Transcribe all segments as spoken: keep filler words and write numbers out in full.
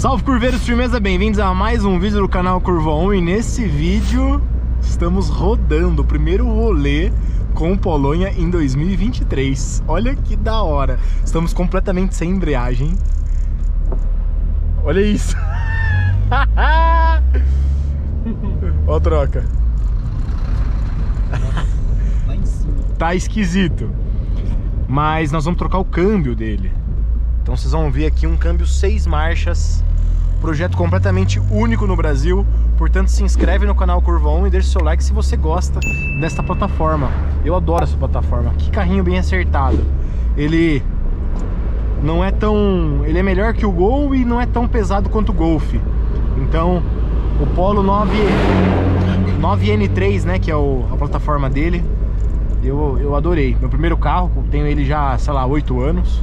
Salve curveiros, firmeza, bem-vindos a mais um vídeo do canal Curva um. E nesse vídeo estamos rodando o primeiro rolê com Polônia em dois mil e vinte e três. Olha que da hora, estamos completamente sem embreagem. Olha isso. Olha a troca. Tá esquisito. Mas nós vamos trocar o câmbio dele. Então vocês vão ver aqui um câmbio seis marchas, projeto completamente único no Brasil. Portanto, se inscreve no canal Curva um e deixa o seu like se você gosta desta plataforma. Eu adoro essa plataforma, que carrinho bem acertado. Ele não é tão... ele é melhor que o Gol e não é tão pesado quanto o Golf. Então, o Polo nove N três, né, que é o, a plataforma dele, eu, eu adorei. Meu primeiro carro, tenho ele já, sei lá, oito anos.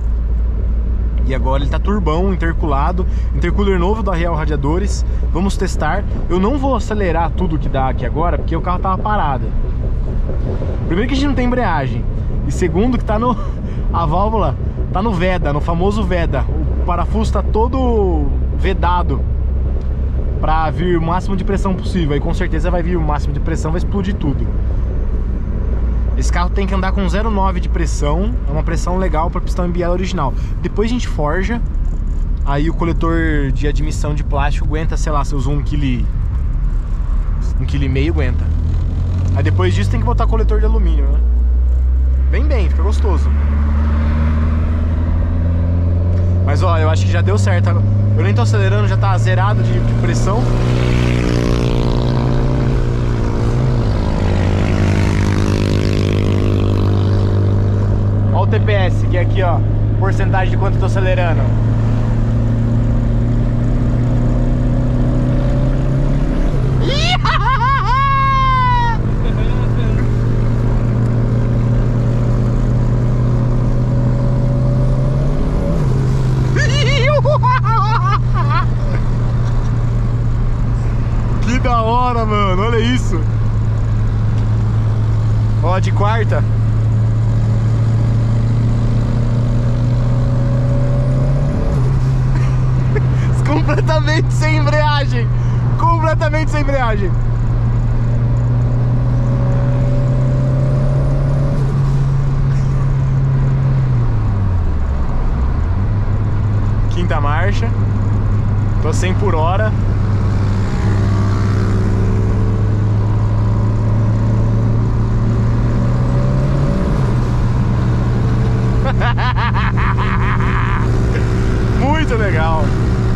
E agora ele tá turbão, interculado, intercooler novo da Real Radiadores. Vamos testar. Eu não vou acelerar tudo que dá aqui agora, porque o carro tava parado. Primeiro que a gente não tem embreagem. E segundo que tá no... a válvula tá no veda, no famoso veda. O parafuso tá todo vedado pra vir o máximo de pressão possível. Aí com certeza vai vir o máximo de pressão, vai explodir tudo. Esse carro tem que andar com zero vírgula nove de pressão, é uma pressão legal para pistão M B L original. Depois a gente forja, aí o coletor de admissão de plástico aguenta, sei lá, se usou um vírgula cinco quilo, um vírgula cinco quilo aguenta. Aí depois disso tem que botar coletor de alumínio, né? Vem bem, fica gostoso. Mas ó, eu acho que já deu certo. Eu nem tô acelerando, já tá zerado de, de pressão. T P S, que é aqui ó, porcentagem de quanto eu tô acelerando. Que da hora, mano, olha isso. Ó, de quarta. Completamente sem embreagem. Completamente sem embreagem. Quinta marcha. Tô cem por hora. Muito legal.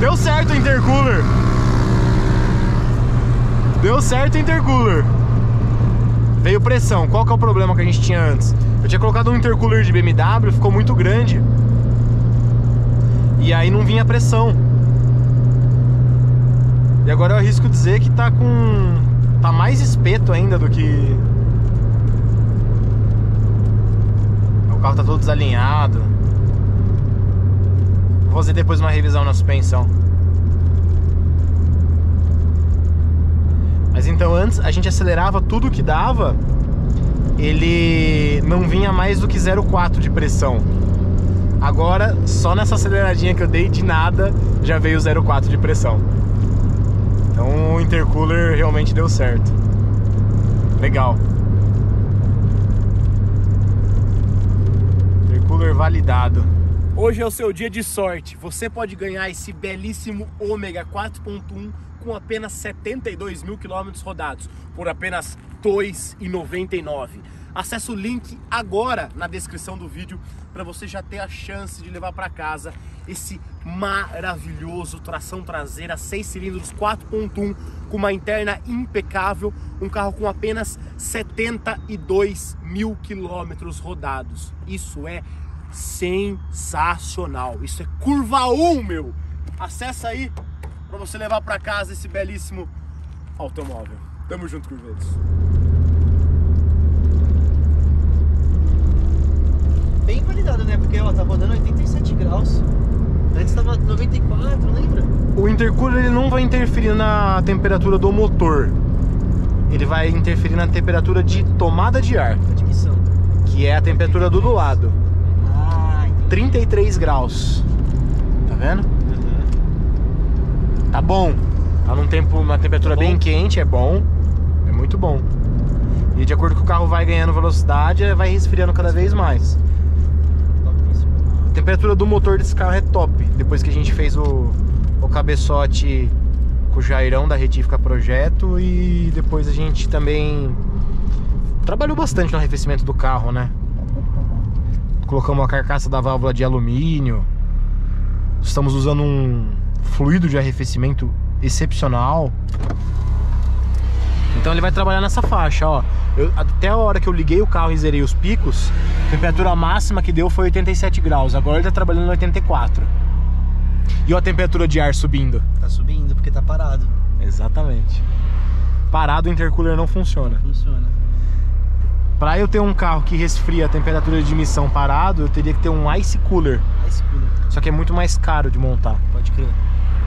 Deu certo o intercooler. Deu certo o intercooler. Veio pressão. Qual que é o problema que a gente tinha antes? Eu tinha colocado um intercooler de B M W, ficou muito grande. E aí não vinha pressão. E agora eu arrisco dizer que tá com... tá mais espeto ainda do que... o carro tá todo desalinhado. Vou fazer depois uma revisão na suspensão. Mas então antes a gente acelerava tudo que dava. Ele não vinha mais do que zero vírgula quatro de pressão. Agora só nessa aceleradinha que eu dei de nada já veio zero vírgula quatro de pressão. Então o intercooler realmente deu certo. Legal. Intercooler validado. Hoje é o seu dia de sorte, você pode ganhar esse belíssimo Omega quatro ponto um com apenas setenta e dois mil quilômetros rodados, por apenas dois reais e noventa e nove centavos. Acesse o link agora na descrição do vídeo para você já ter a chance de levar para casa esse maravilhoso tração traseira seis cilindros quatro ponto um com uma interna impecável, um carro com apenas setenta e dois mil quilômetros rodados. Isso é sensacional, isso é Curva um, meu. Acessa aí para você levar para casa esse belíssimo automóvel. Tamo junto, curveiros. Bem validado, né? Porque ela tá rodando oitenta e sete graus. Antes tava noventa e quatro, lembra? O intercooler ele não vai interferir na temperatura do motor. Ele vai interferir na temperatura de tomada de ar, admissão, que é a temperatura do do lado. trinta e três graus. Tá vendo? Uhum. tá bom. Tá num tempo, uma temperatura tá bem quente, é bom, é muito bom. E de acordo com o carro vai ganhando velocidade, vai esfriando cada vez mais. A temperatura do motor desse carro é top. Depois que a gente fez o, o cabeçote com o Jairão da Retífica Projeto, e depois a gente também trabalhou bastante no arrefecimento do carro, né? Colocamos a carcaça da válvula de alumínio. Estamos usando um fluido de arrefecimento excepcional. Então ele vai trabalhar nessa faixa, ó. Eu, até a hora que eu liguei o carro e zerei os picos, a temperatura máxima que deu foi oitenta e sete graus. Agora ele tá trabalhando em oitenta e quatro. E ó, a temperatura de ar subindo. Tá subindo porque tá parado. Exatamente. Parado, o intercooler não funciona. Não funciona. Pra eu ter um carro que resfria a temperatura de emissão parado, eu teria que ter um ice cooler. Ice cooler. Só que é muito mais caro de montar. Pode crer.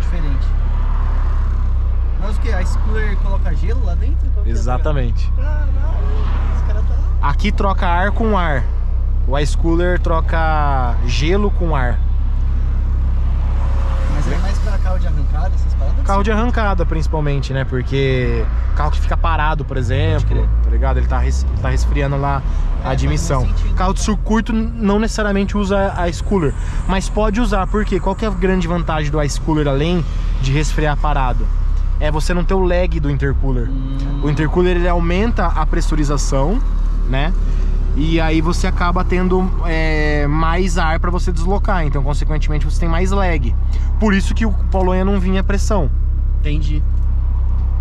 Diferente. Mas o que? Ice cooler coloca gelo lá dentro? Exatamente. Caralho, esse cara tá... Aqui troca ar com ar. O ice cooler troca gelo com ar. Mas é mais pra carro de arrancada, essas paradas? Carro de arrancada, principalmente, né? Porque carro que fica parado, por exemplo, tá ligado? Ele tá, res... tá resfriando lá é, a admissão. Sentido, carro de circuito não necessariamente usa a ice cooler, mas pode usar, porque qual que é a grande vantagem do ice cooler, além de resfriar parado? É você não ter o lag do intercooler. Hum. O intercooler, ele aumenta a pressurização, né? E aí você acaba tendo é, mais ar para você deslocar. Então, consequentemente, você tem mais lag. Por isso que o Polônia não vinha pressão. Entendi.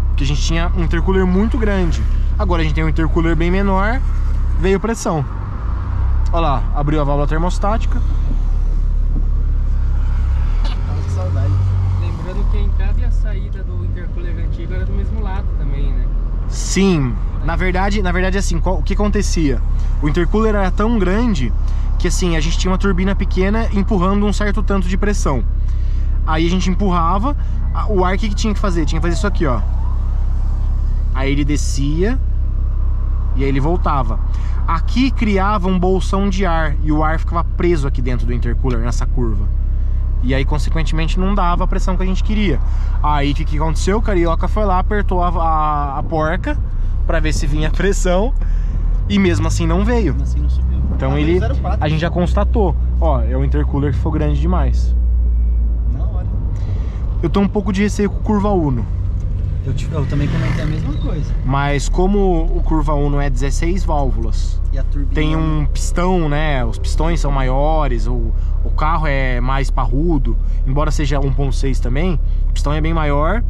Porque a gente tinha um intercooler muito grande. Agora a gente tem um intercooler bem menor. Veio pressão. Olha lá, abriu a válvula termostática. Que saudade. Lembrando que a entrada e a saída do intercooler antigo era do mesmo lado também, né? Sim. Na verdade, na verdade, assim, qual, o que acontecia? O intercooler era tão grande que, assim, a gente tinha uma turbina pequena empurrando um certo tanto de pressão. Aí a gente empurrava, o ar, o que, que tinha que fazer? Tinha que fazer isso aqui, ó. Aí ele descia e aí ele voltava. Aqui criava um bolsão de ar e o ar ficava preso aqui dentro do intercooler, nessa curva. E aí, consequentemente, não dava a pressão que a gente queria. Aí o que, que aconteceu? O Carioca foi lá, apertou a, a, a porca pra ver se vinha pressão, e mesmo assim não veio. Assim não subiu. Então ah, ele, a gente já constatou, ó, é o intercooler que ficou grande demais. Na hora. Eu tô um pouco de receio com o Curva Uno. Eu, te, eu também comentei a mesma coisa. Mas como o Curva Uno é dezesseis válvulas, e a turbina... tem um pistão, né, os pistões são maiores, o, o carro é mais parrudo, embora seja um ponto seis também, o pistão é bem maior,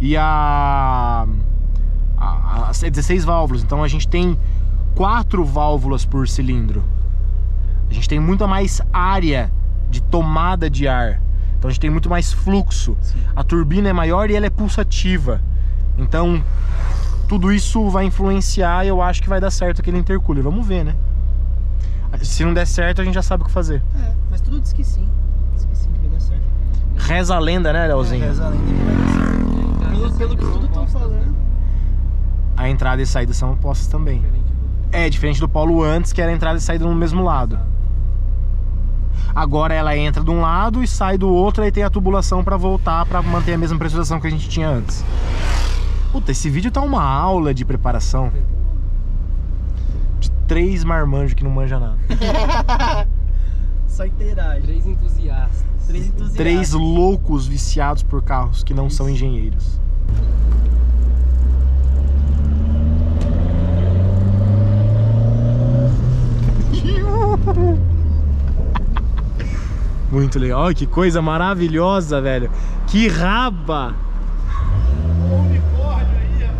e a... dezesseis válvulas, então a gente tem quatro válvulas por cilindro. A gente tem muito mais área de tomada de ar. Então a gente tem muito mais fluxo. Sim. A turbina é maior e ela é pulsativa. Então tudo isso vai influenciar, e eu acho que vai dar certo aquele intercooler. Vamos ver, né? Se não der certo, a gente já sabe o que fazer. É, mas tudo diz que sim. Diz que sim, que vai dar certo. Reza a lenda, né, Leozinho? É, reza a lenda que vai dar certo. Pelo, pelo que tudo estão falando. A entrada e saída são opostas também. É, diferente do Polo antes, que era a entrada e saída no mesmo lado. Agora ela entra de um lado e sai do outro, aí tem a tubulação pra voltar, pra manter a mesma pressurização que a gente tinha antes. Puta, esse vídeo tá uma aula de preparação. De três marmanjos que não manja nada. Só interage. Três entusiastas. Três entusiastas. Três loucos viciados por carros que não Isso. são engenheiros. Muito legal, olha que coisa maravilhosa, velho. Que raba! Um unicórnio aí,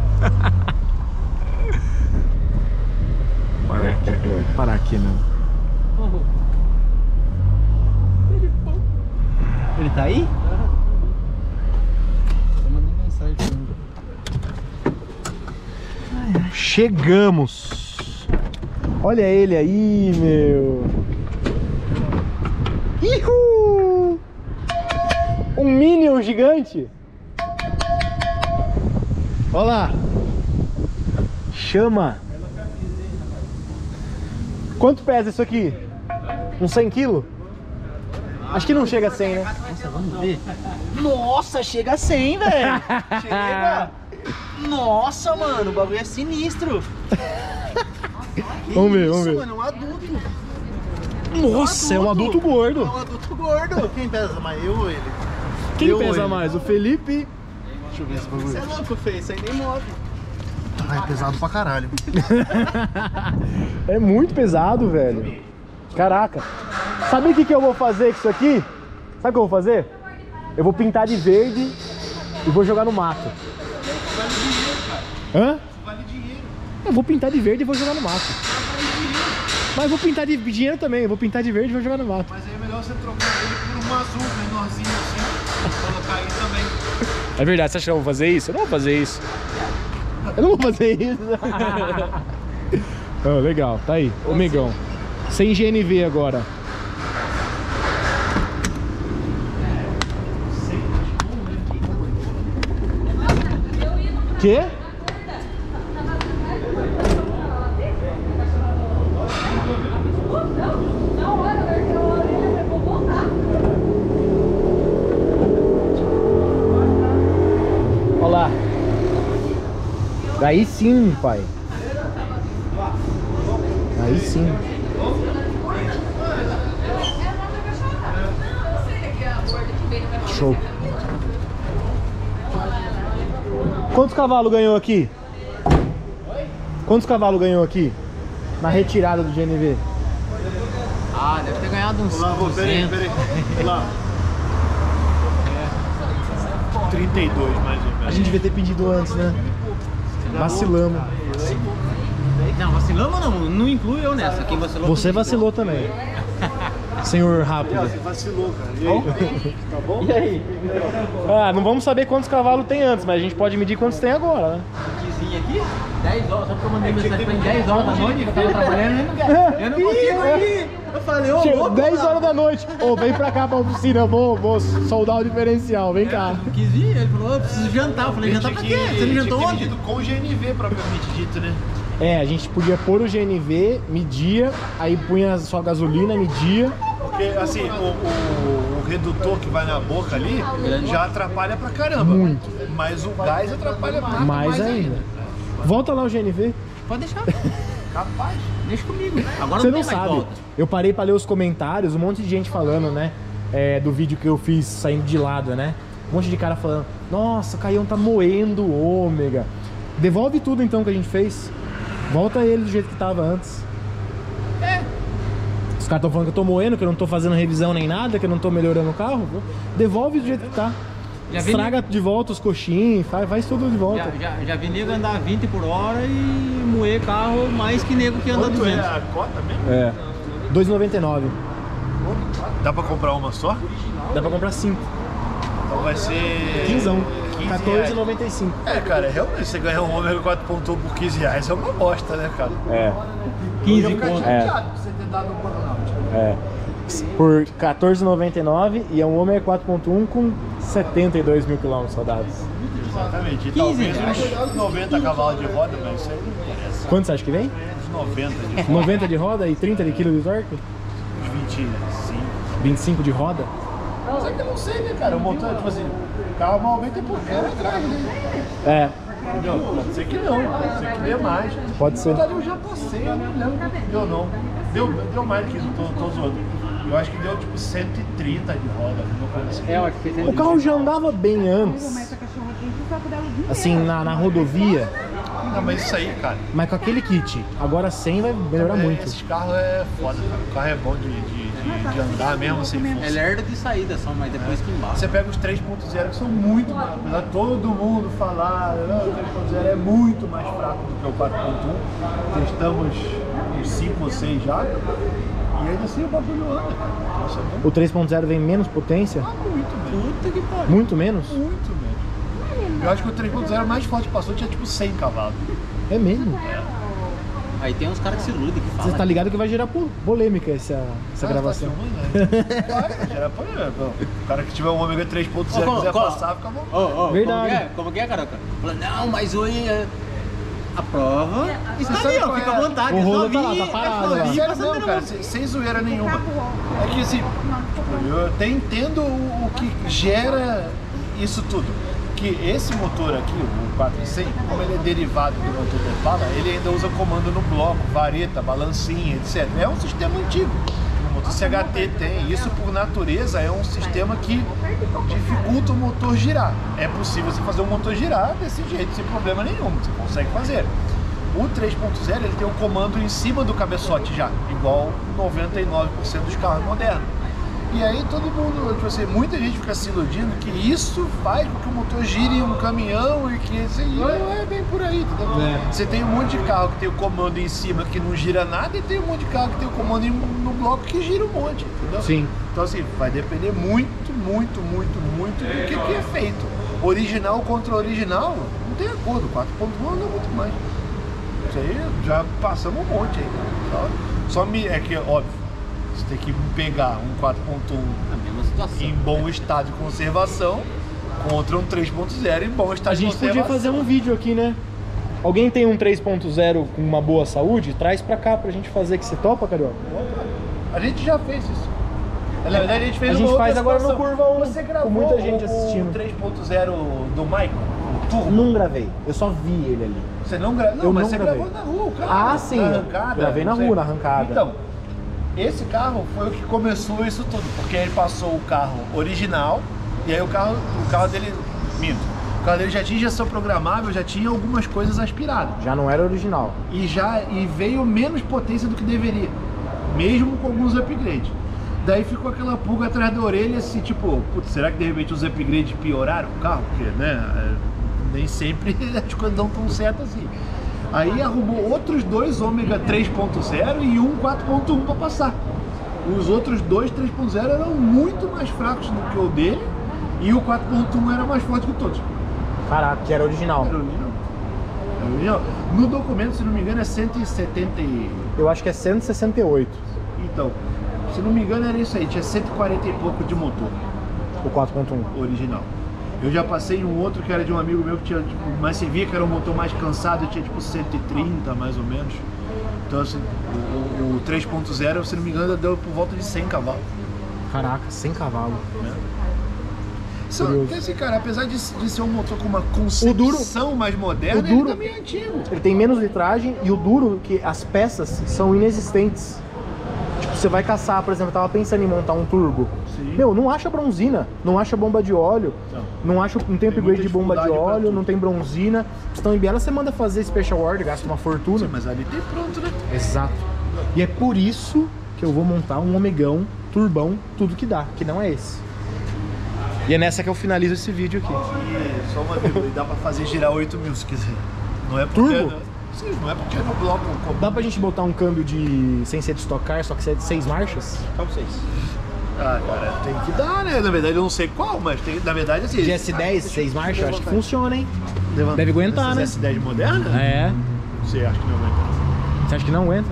ó. Parar aqui, né? Ele tá aí? Tô mandando mensagem pra mim. Chegamos! Olha ele aí, meu! Ihu! Um Minion gigante! Olha lá! Chama! Quanto pesa isso aqui? Uns cem quilos? Acho que não chega a cem, né? Nossa, vamos ver. Nossa, chega a cem, velho. Chega. Nossa, mano, o bagulho é sinistro. Vamos ver, vamos ver. Mano, é um adulto. Nossa, é um adulto, é um adulto gordo. É um adulto gordo. Quem pesa mais, eu ou ele? Quem eu pesa mais, ele? O Felipe? Deixa eu ver esse bagulho. Você é louco, Fê, isso aí nem move. Ah, é pesado pra caralho. É muito pesado, velho. Caraca. Sabe o que, que eu vou fazer com isso aqui? Sabe o que eu vou fazer? Eu vou pintar de verde e vou jogar no mato. Isso vale dinheiro, cara. Hã? Isso vale dinheiro. Eu vou pintar de verde e vou jogar no mato. Mas eu vou pintar de dinheiro também. Eu vou pintar de verde e vou jogar no mato. Mas aí é melhor você trocar ele por um azul menorzinho assim. Colocar aí também. É verdade, você acha que eu vou fazer isso? Eu não vou fazer isso. Eu não vou fazer isso. Oh, legal, tá aí. Omegão. Sem G N V agora. Quê? Olha lá. Daí sim, pai. Aí sim. Show. Quantos cavalos ganhou aqui? Oi? Quantos cavalos ganhou aqui? Na retirada do G N V? Ah, deve ter ganhado uns duzentos. Peraí, peraí. trinta e dois, mais ou menos. A gente devia ter pedido antes, né? Vacilamos. Não, vacilamos não. Não inclui eu nessa. Quem vacilou? Você vacilou também. Senhor rápido. Você vacilou, cara. E aí? Tá bom? E aí? Ah, não vamos saber quantos cavalos tem antes, mas a gente pode medir quantos tem agora, né? Dizinho aqui? dez horas, só porque eu mandei mensagem pra mim dez horas da noite, eu tava trabalhando, eu não consigo ir. Eu falei, ô, louco, dez horas da noite, ô, vem pra cá pra oficina, vou, vou soldar o diferencial, vem cá. Não quis ir, ele falou, eu preciso jantar. Eu falei, jantar pra quê? Você não jantou ontem? Com o G N V propriamente dito, né? É, a gente podia pôr o G N V, media, aí punha só gasolina, media. Porque, assim, o, o, o redutor que vai na boca ali já atrapalha pra caramba. Muito. Mas o gás atrapalha mais. Mais, mais ainda. ainda. Volta lá o G N V. Pode deixar. Capaz. Deixa comigo. Agora você não, não sabe. Eu parei pra ler os comentários, um monte de gente falando, né? É, do vídeo que eu fiz saindo de lado, né? Um monte de cara falando, nossa, o Caião tá moendo o Ômega. Devolve tudo, então, que a gente fez. Volta ele do jeito que tava antes. É. Os caras estão falando que eu tô moendo, que eu não tô fazendo revisão nem nada, que eu não tô melhorando o carro. Devolve do jeito que tá. Já Estraga vi... de volta os coxinhos, faz, faz tudo de volta. Já, já, já vi nego andar vinte por hora e moer carro mais que nego que anda quanto duzentos. É a cota mesmo? É. dois reais e noventa e nove. Dá pra comprar uma só? Dá pra comprar cinco. Então vai ser... quinzão. quatorze reais e noventa e cinco. É, cara, realmente você ganhar um Ômega quatro ponto um por quinze reais é uma bosta, né, cara? É. quinze reais. É. Você ter dado um é. Por quatorze reais e noventa e nove e é um Ômega quatro ponto um com setenta e dois mil quilômetros rodados. Exatamente. E talvez uns noventa cavalos de roda, mas isso aí não interessa. Quanto você acha que vem? noventa de roda. noventa de roda e trinta de quilo de torque? Uns vinte e cinco. vinte e cinco de roda? Não, só que eu não sei, né, cara? O motor, tipo assim, o carro malmente é por fora atrás, né? É. Pode ser que não, pode ser que dê mais. Pode ser. Eu já passei, eu não lembro. Deu não. Deu, deu mais do que isso, tô, tô zoando. Eu acho que deu tipo cento e trinta de roda. É, eu acho que cento e trinta. O carro já andava bem antes. Assim, na, na rodovia. Não, mas isso aí, cara. Mas com aquele kit, agora cem vai melhorar é, muito. Esse carro é foda, cara. O carro é bom de, de, de, de andar mesmo sem força. É lerdo de saída só, mas depois é. que embaixo. Você pega os três ponto zero que são muito mais. Apesar de todo mundo falar, o três ponto zero é muito mais fraco do que o quatro ponto um. Testamos uns cinco ou seis já. E ainda assim o bagulho anda. O três ponto zero vem menos potência? Ah, muito menos. Puta que pariu. Muito menos? Muito menos. Eu acho que o três ponto zero mais forte passou tinha tipo cem cavalos. É mesmo? É. Aí tem uns caras que se iludem que falam. Você tá ligado que vai gerar polêmica essa, essa ah, gravação. Tá filmando, né? Vai, vai gerar polêmica. O cara que tiver um Ômega três ponto zero oh, quiser oh, passar, fica bom. Oh, oh, verdade. Como que é, como que é, Caraca? Não, mas hoje... a prova e tá ali, ó, fica à vontade. O rolo tá lá, tá parado. Sério não, cara, sem zoeira nenhuma. É que assim, eu até entendo o que gera isso tudo. Que esse motor aqui, o quatro cem, como ele é derivado do motor de bala, ele ainda usa comando no bloco, vareta, balancinha, etcétera. É um sistema antigo. O motor C H T tem. Isso, por natureza, é um sistema que dificulta o motor girar. É possível você fazer o motor girar desse jeito, sem problema nenhum. Você consegue fazer. O três ponto zero, ele tem o comando em cima do cabeçote já, igual noventa e nove por cento dos carros modernos. E aí todo mundo, tipo assim, muita gente fica se iludindo que isso faz com que o motor gire um caminhão e que assim, não é bem por aí, entendeu? É. Você tem um monte de carro que tem o comando em cima que não gira nada e tem um monte de carro que tem o comando no bloco que gira um monte, entendeu? Sim. Então assim, vai depender muito, muito, muito, muito do que, que é feito. Original contra original, não tem acordo, quatro ponto um não é muito mais. Isso aí já passamos um monte aí, né? Só me, é que óbvio. Você tem que pegar um quatro ponto um em bom estado de conservação contra um três ponto zero em bom estado de conservação. A gente podia fazer um vídeo aqui, né? Alguém tem um três ponto zero com uma boa saúde? Traz pra cá pra gente fazer, que você topa, Carioca? A gente já fez isso. Na verdade, a gente fez a gente faz agora no Curva um. Você gravou com muita gente assistindo. três ponto zero do Michael? Turbo. Não gravei, eu só vi ele ali. Você não gravou? Não, eu mas não você gravei. Gravou na rua, cara. Ah, sim. Na arrancada, gravei na rua, na arrancada. Então, esse carro foi o que começou isso tudo, porque ele passou o carro original e aí o carro, o carro dele, minto, o carro dele já tinha injeção programável, já tinha algumas coisas aspiradas. Já não era original. E já e veio menos potência do que deveria, mesmo com alguns upgrades. Daí ficou aquela pulga atrás da orelha, assim, tipo, putz, será que de repente os upgrades pioraram o carro? Porque, né, nem sempre as coisas não estão certas assim. Aí arrumou outros dois Ômega três ponto zero e um quatro ponto um para passar. Os outros dois três ponto zero eram muito mais fracos do que o dele e o quatro ponto um era mais forte que todos. Caraca, que era original. Era original. Era original. No documento, se não me engano, é cento e setenta e... Eu acho que é cento e sessenta e oito. Então, se não me engano era isso aí, tinha cento e quarenta e pouco de motor. O quatro ponto um. Original. Eu já passei um outro que era de um amigo meu que tinha, tipo, mas você via que era um motor mais cansado, tinha tipo cento e trinta mais ou menos. Então assim, o, o três ponto zero, se não me engano, deu por volta de cem cavalos. Caraca, cem cavalos. É. Esse cara, apesar de, de ser um motor com uma concepção duro, mais moderna, duro, ele também é antigo. Ele tem menos litragem e o duro que as peças são inexistentes. Tipo, você vai caçar, por exemplo, eu tava pensando em montar um turbo. Sim. Meu, não acha bronzina, não acha bomba de óleo, não, não acha, não tem upgrade de bomba de óleo, não tem bronzina. Então em Biela você manda fazer special order, gasta uma fortuna. Sim, mas ali tem pronto, né? Exato. E é por isso que eu vou montar um Omegão, turbão, tudo que dá, que não é esse. E é nessa que eu finalizo esse vídeo aqui. E só uma dúvida, dá pra fazer girar oito mil se quiser. Não é porque... Turbo? Sim, não é porque no bloco... Dá pra gente botar um câmbio de... sem ser de stock car, só que ser de seis marchas? Talvez seis. Ah, cara, tem que dar, né? Na verdade eu não sei qual, mas tem, na verdade assim... De S dez, seis marchas, acho que funciona, hein? Levanta. Deve aguentar, né? S dez moderna? É. Você acha que não aguenta? Você acha que não aguenta?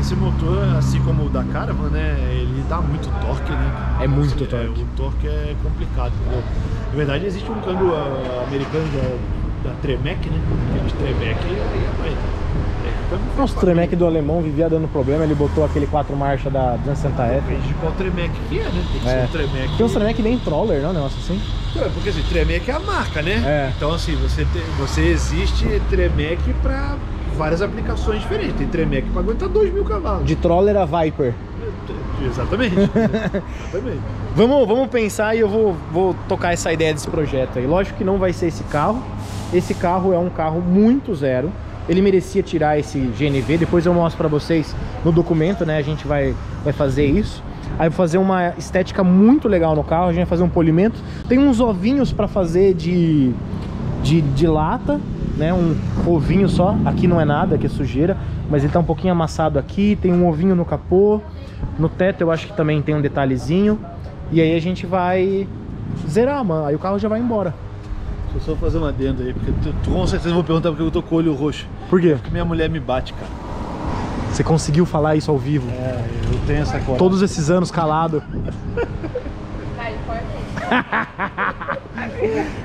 Esse motor, assim como o da Caravan, né, ele dá muito torque, né? É muito assim, torque. É, o torque é complicado, entendeu? Na verdade existe um câmbio uh, americano da... da Tremec, né? Aqueles Tremec aí... Nossa, o Tremec do alemão vivia dando problema, ele botou aquele quatro marcha da duzentos e sessenta F. Depende de qual Tremec que é, né? Tem que é. ser um Tremec... Tem um Tremec bem troller, não? Um negócio assim? É, porque assim, Tremec é a marca, né? É. Então assim, você, te... você existe Tremec pra várias aplicações diferentes. Tem Tremec pra aguentar dois mil cavalos. De troller a Viper. Exatamente. Exatamente. Vamos, vamos pensar e eu vou, vou tocar essa ideia desse projeto aí. Lógico que não vai ser esse carro. Esse carro é um carro muito zero. Ele merecia tirar esse G N V. Depois eu mostro pra vocês no documento, né? A gente vai, vai fazer isso. Aí vou fazer uma estética muito legal no carro. A gente vai fazer um polimento. Tem uns ovinhos pra fazer de, de, de lata, né? Um ovinho só. Aqui não é nada, aqui é sujeira. Mas ele tá um pouquinho amassado aqui. Tem um ovinho no capô. No teto eu acho que também tem um detalhezinho. E aí a gente vai zerar, mano. Aí o carro já vai embora. Deixa eu só fazer uma adenda aí, porque tu, com certeza vão perguntar porque eu tô com o olho roxo. Por quê? Porque minha mulher me bate, cara. Você conseguiu falar isso ao vivo? É, eu tenho essa coisa. Todos esses anos calado.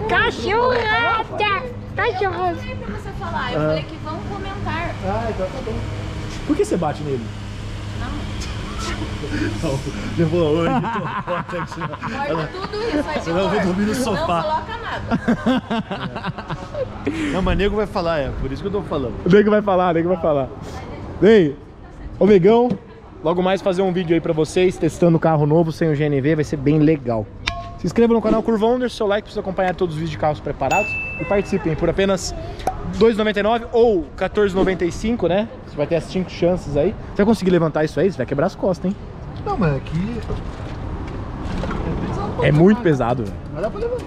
Cachorrada! Tá eu, eu falei pra você falar, eu ah. falei que vão comentar. Ah, então tá bom. Por que você bate nele? Não, levou hoje, ela... tudo isso, aí eu não vou dormir no sofá. Não coloca nada. É. Não, mas nego vai falar, é, por isso que eu tô falando. O nego vai falar, o nego vai falar. Ei, Omegão, logo mais fazer um vídeo aí pra vocês, testando o carro novo sem o G N V, vai ser bem legal. Se inscreva no canal Curva Uno, deixa o seu like pra você acompanhar todos os vídeos de carros preparados. E participem por apenas dois reais e noventa e nove centavos ou quatorze reais e noventa e cinco centavos, né? Você vai ter as cinco chances aí. Você vai conseguir levantar isso aí? Você vai quebrar as costas, hein? Não, mas aqui... É, é muito pesado, velho. Mas dá pra levantar.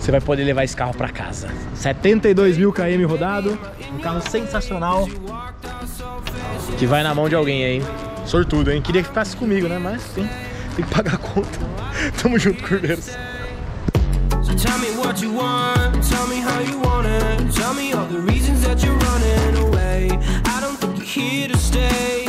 Você vai poder levar esse carro pra casa. setenta e dois mil quilômetros rodado. Um carro sensacional. Que vai na mão de alguém aí, hein? Sortudo, hein? Queria que ficasse comigo, né? Mas tem, tem que pagar a conta. Tamo junto, curveiros. Tell me what you want, tell me how you want it, tell me all the reasons that you're running away. I don't think you're here to stay.